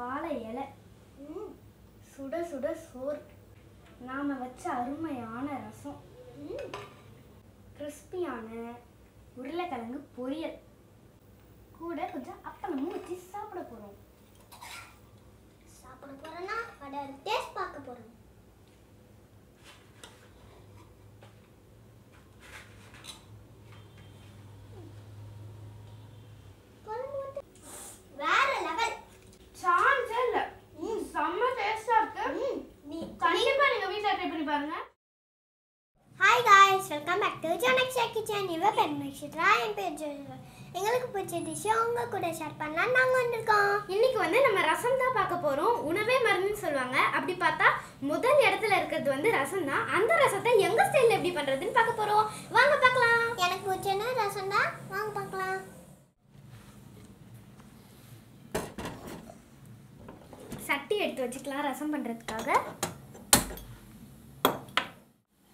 வாழை இலை சுட சுட சோறு நாம வச்ச அருமையான ரசம் கிறிஸ்பியான உருளைக்கிழங்கு பொரியல் கூட கொஞ்சம் அப்பளமும் வச்சு சாப்பிட போறோம். சாப்பிட போறோம்னா அட டேஸ்ட் பார்க்க போறோம். Hi guys, welcome back to Jonaksha Kitchen. You are welcome to try and enjoy. எங்களுக்கு பிடிச்ச டிஷ் உங்க கூட ஷேர் பண்ணலாம் நாங்க வந்திருக்கோம். இன்னைக்கு வந்து நம்ம ரசம் தான் பார்க்க போறோம். உணவே மருந்துன்னு சொல்வாங்க. அப்படி பார்த்தா முதல் இடத்துல இருக்குது வந்து ரசம் தான். அந்த ரசத்தை எங்க ஸ்டைல்ல எப்படி பண்றதுன்னு பார்க்க போறோம். வாங்க பார்க்கலாம். எனக்கு பிடிச்சனா ரசம் தான். வாங்க பார்க்கலாம். சட்டி எடுத்து வச்சுக்கலாம் ரசம் பண்றதுக்காக.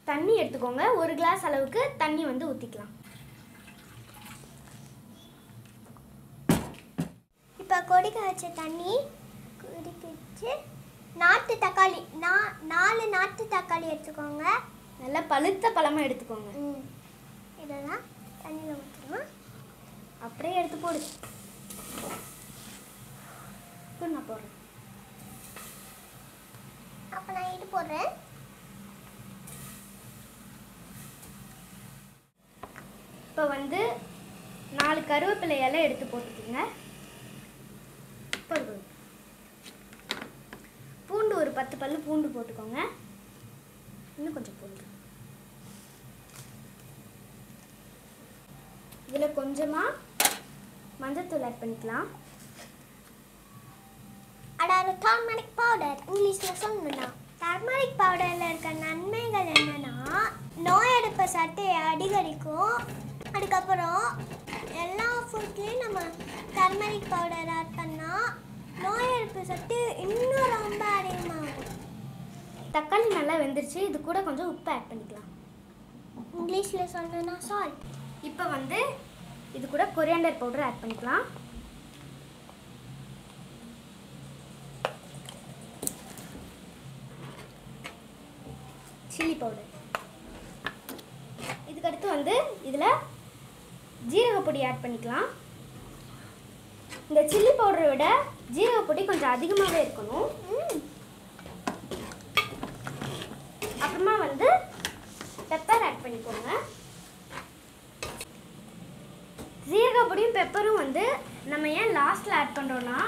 தண்ணி எடுத்துக்கோங்க. ஒரு கிளாஸ் அளவுக்கு தண்ணி வந்து ஊற்றிக்கலாம். இப்போ கொதிக்க வச்ச தண்ணி கொதிக்கிச்சு. நாட்டு தக்காளி நாலு நாட்டு தக்காளி எடுத்துக்கோங்க. நல்லா பழுத்த பழமாக எடுத்துக்கோங்க. இதெல்லாம் தண்ணியில் ஊற்றணும். அப்படியே எடுத்து போடு. இப்போ நான் போடுறேன். அப்போ நான் இது போடுறேன். இப்போ வந்து 4 கருவேப்பிலை இலை எடுத்து போட்டுக்கோங்க. பூண்டு ஒரு 10 பல்லு பூண்டு போட்டுக்கோங்க. இன்னும் கொஞ்சம் பூண்டு. இதில் கொஞ்சமாக மஞ்சத்தூள் ஆட் பண்ணிக்கலாம். அதாவது டர்மரிக் பவுடர் இங்கிலீஷில் சொல்லணும்னா டர்மரிக் பவுடரில் இருக்க நன்மைகள் என்னென்னா நோய் எதிர்ப்பு சக்தியை அதிகரிக்கும். அதுக்கப்புறம் எல்லா ஃபுட்லேயும் நம்ம டர்மரிக் பவுடர் ஆட் பண்ணால் நோய் எதிர்ப்பு சக்தி இன்னும் ரொம்ப அதிகமாகும். தக்காளி நல்லா வெந்துருச்சு. இது கூட கொஞ்சம் உப்பு ஆட் பண்ணிக்கலாம். இங்கிலீஷில் சொல்லணும்னா சால்ட். இப்போ வந்து இது கூட கொரியாண்டர் பவுடர் ஆட் பண்ணிக்கலாம். Chilli powder. இதுக்கடுத்து வந்து இதில் ஜீரகப்பொடி ஆட் பண்ணிக்கலாம். இந்த சில்லி பவுடரை விட ஜீரகப்பொடி கொஞ்சம் அதிகமாகவே இருக்கணும். அப்புறமா வந்து பெப்பர் ஆட் பண்ணிக்கோங்க. ஜீரகப்பொடியும் பெப்பரும் வந்து நம்ம ஏன் லாஸ்ட்டில் ஆட் பண்ணுறோன்னா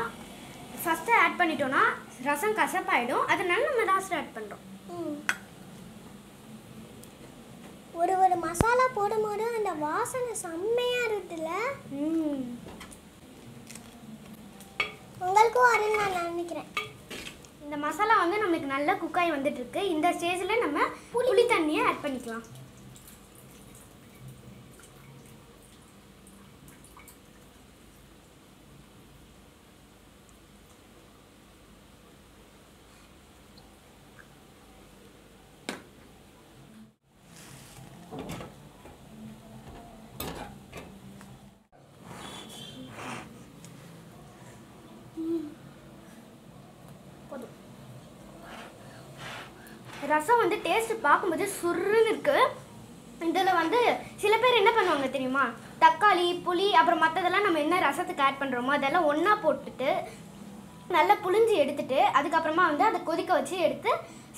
ஃபஸ்ட்டு ஆட் பண்ணிட்டோன்னா ரசம் கசப்பாயிடும். அதனால நம்ம லாஸ்ட்டில் ஆட் பண்ணுறோம். ஒரு மசாலா போடும்போது அந்த வாசனை செம்மையாக இருக்குதுல்ல. உங்களுக்கும் வரல நான் நினைக்கிறேன். இந்த மசாலா வந்து நம்மளுக்கு நல்லா குக்காய் வந்துட்டுருக்கு. இந்த ஸ்டேஜில் நம்ம புளி தண்ணியை ஆட் பண்ணிக்கலாம். ரசம் வந்து டேஸ்ட் பார்க்கும்போது சுருன்னு இருக்குது. இதில் வந்து சில பேர் என்ன பண்ணுவாங்க தெரியுமா, தக்காளி புளி அப்புறம் மற்றதெல்லாம் நம்ம என்ன ரசத்துக்கு ஆட் பண்ணுறோமோ அதெல்லாம் ஒன்றா போட்டுட்டு நல்லா புளிஞ்சு எடுத்துட்டு அதுக்கப்புறமா வந்து அதை கொதிக்க வச்சு எடுத்து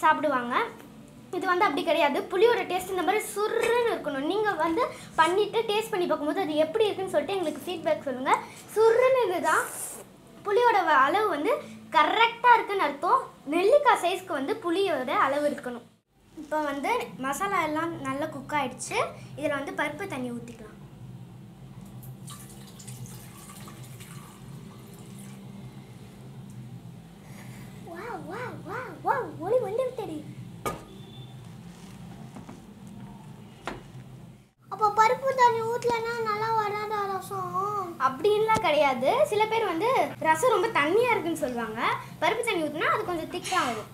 சாப்பிடுவாங்க. இது வந்து அப்படி கிடையாது. புளியோட டேஸ்ட் இந்த மாதிரி சுருன்னு இருக்கணும். நீங்கள் வந்து பண்ணிவிட்டு டேஸ்ட் பண்ணி பார்க்கும்போது அது எப்படி இருக்குன்னு சொல்லிட்டு எங்களுக்கு ஃபீட்பேக் சொல்லுங்கள். சுருன்னு இதுதான் புளியோட அளவு வந்து கரெக்டாக இருக்குதுன்னு அர்த்தம். நெல்லிக்காய் சைஸ்க்கு வந்து புளியோட அளவு இருக்கணும். இப்போ வந்து மசாலா எல்லாம் நல்லா குக் ஆகிடுச்சு. இதில் வந்து பருப்பு தண்ணி ஊற்றிக்கலாம். ஒளி வந்து தெரியும். அப்போ பருப்பு தண்ணி ஊற்றலன்னா நல்லா வராதா ரசம் அப்படின்லாம் கிடையாது. சில பேர் வந்து ரசம் ரொம்ப தண்ணியாக இருக்குன்னு சொல்லுவாங்க. பருப்பு தண்ணி ஊற்றினா அது கொஞ்சம் திக்காக வரும்.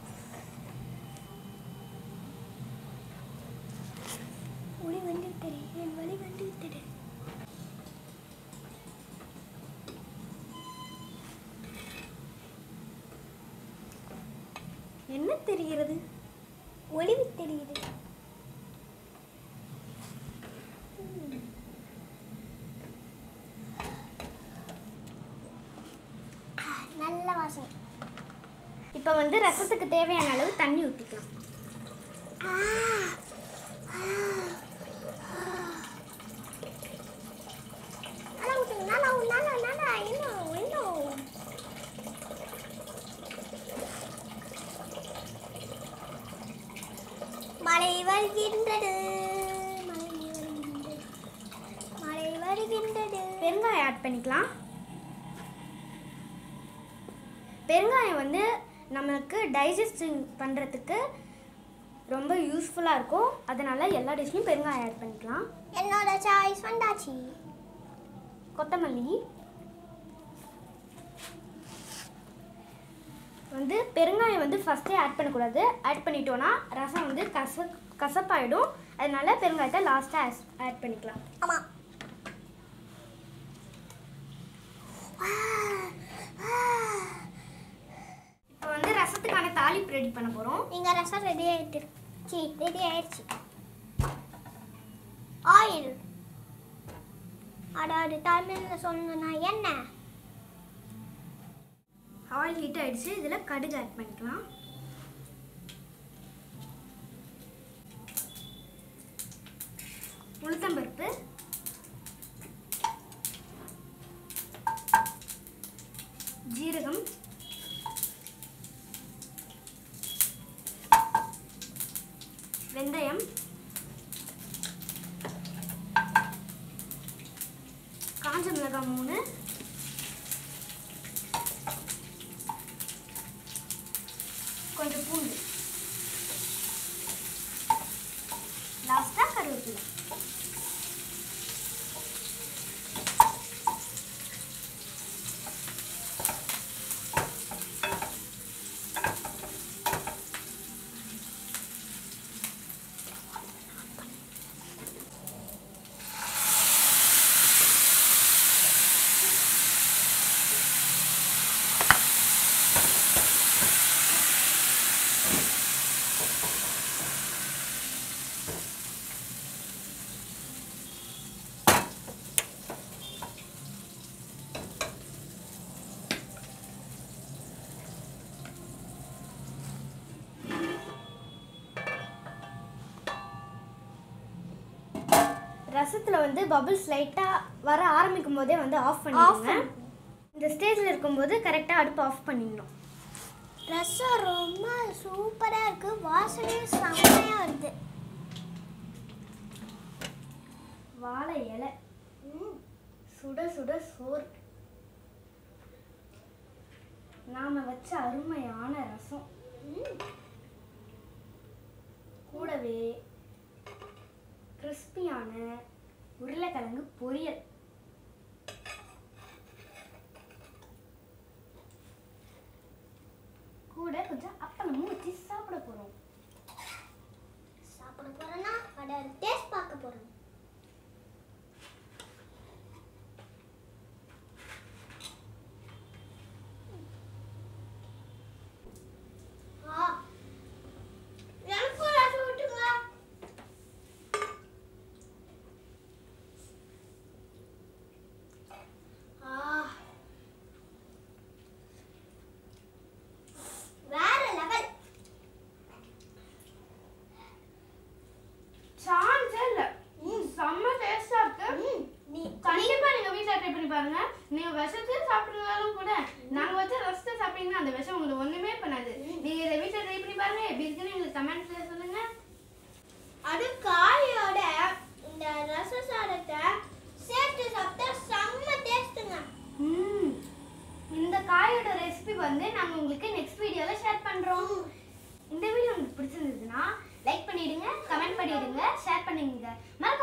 என்ன தெரிகிறது? ஒளிவு தெரிகிறது. நல்ல வாசனை. இப்போ வந்து ரசத்துக்கு தேவையான அளவு தண்ணி ஊத்திக்கலாம். பெருங்காயம் ஆட் பண்ணிக்கலாம். பெருங்காயம் வந்து நமக்கு டைஜஸ்டிங் பண்ணுறதுக்கு ரொம்ப யூஸ்ஃபுல்லாக இருக்கும். அதனால எல்லா டிஷ்லையும் பெருங்காயம் ஆட் பண்ணிக்கலாம். என்னோட சாய்ஸ் வந்தாச்சு. கொத்தமல்லி வந்து பெருங்காயம் வந்து ஃபஸ்ட்டே ஆட் பண்ணக்கூடாது. ஆட் பண்ணிட்டோன்னா ரசம் வந்து கசப்பாயிடும். அதனால பெருங்காயத்தை லாஸ்ட்டாக ஆட் பண்ணிக்கலாம். ஆமாம், இப்போ வந்து ரசத்துக்கான தாளிப்பு ரெடி பண்ண போகிறோம். நீங்கள் ரசம் ரெடி ஆயிடுச்சு. ஆயில், அதாவது தமிழில் சொல்லணும்னா என்ன? ஆயில் ஹீட் ஆயிடுச்சு. இதில் கடுகு ஆட் பண்ணிக்கலாம். உளுத்தம்பருப்பு, ஜீரகம், வெந்தயம், காஞ்ச மிளகாய் 3, கொஞ்சம் பூண்டு, லாஸ்ட்டாக கருவேப்பிலை. ரசத்தில் வந்து பபிள்ஸ் லைட்டாக வர ஆரம்பிக்கும் போதே வந்து ஆஃப் பண்ணிடுங்க. இந்த ஸ்டேஜில் இருக்கும்போது கரெக்டாக அடுப்பு ஆஃப் பண்ணிடணும். ரசம் ரொம்ப சூப்பராக இருக்குது. வாசனையும் செம்மையாக வருது. வாழை இலை, சுட சுட சோறு, நாம் வச்ச அருமையான ரசம், கூடவே கிறிஸ்பியான உருளைக்கிழங்கு பொரியல். கூட கொஞ்சம் அப்பளமும் வச்சு சாப்பிட போறோம்னா அதோட டேஸ்ட் பார்க்க போறோம். நீங்க விஷத்தை சாப்பிடுறதாலும் கூட நாங்க வச்ச ரசத்தை சாப்பிட்டீங்கன்னா அந்த விஷம் உங்களுக்கு ஒண்ணுமே பண்ணாது. நீங்க இதை வீட்டை ட்ரை பண்ணி பாருங்க. எப்படி இருக்குன்னு எங்களுக்கு கமெண்ட்ஸ்ல சொல்லுங்க. அது காயோட இந்த ரச சாதத்தை சேர்த்து சாப்பிட்டா செம்ம டேஸ்ட்டுங்க. இந்த காயோட ரெசிபி வந்து நாங்க உங்களுக்கு நெக்ஸ்ட் வீடியோல ஷேர் பண்றோம். இந்த வீடியோ உங்களுக்கு பிடிச்சிருந்ததுன்னா லைக் பண்ணிடுங்க, கமெண்ட் பண்ணிடுங்க, ஷேர் பண்ணிடுங்க.